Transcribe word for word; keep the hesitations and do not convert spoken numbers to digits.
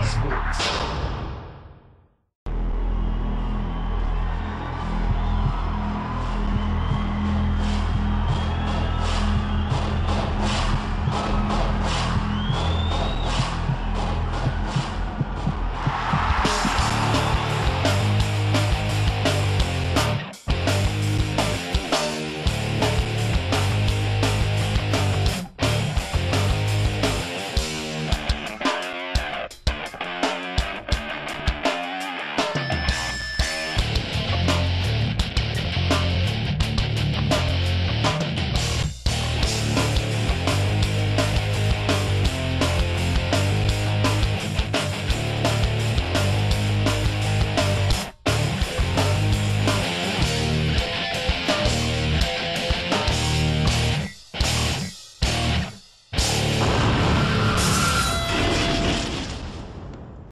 gospel.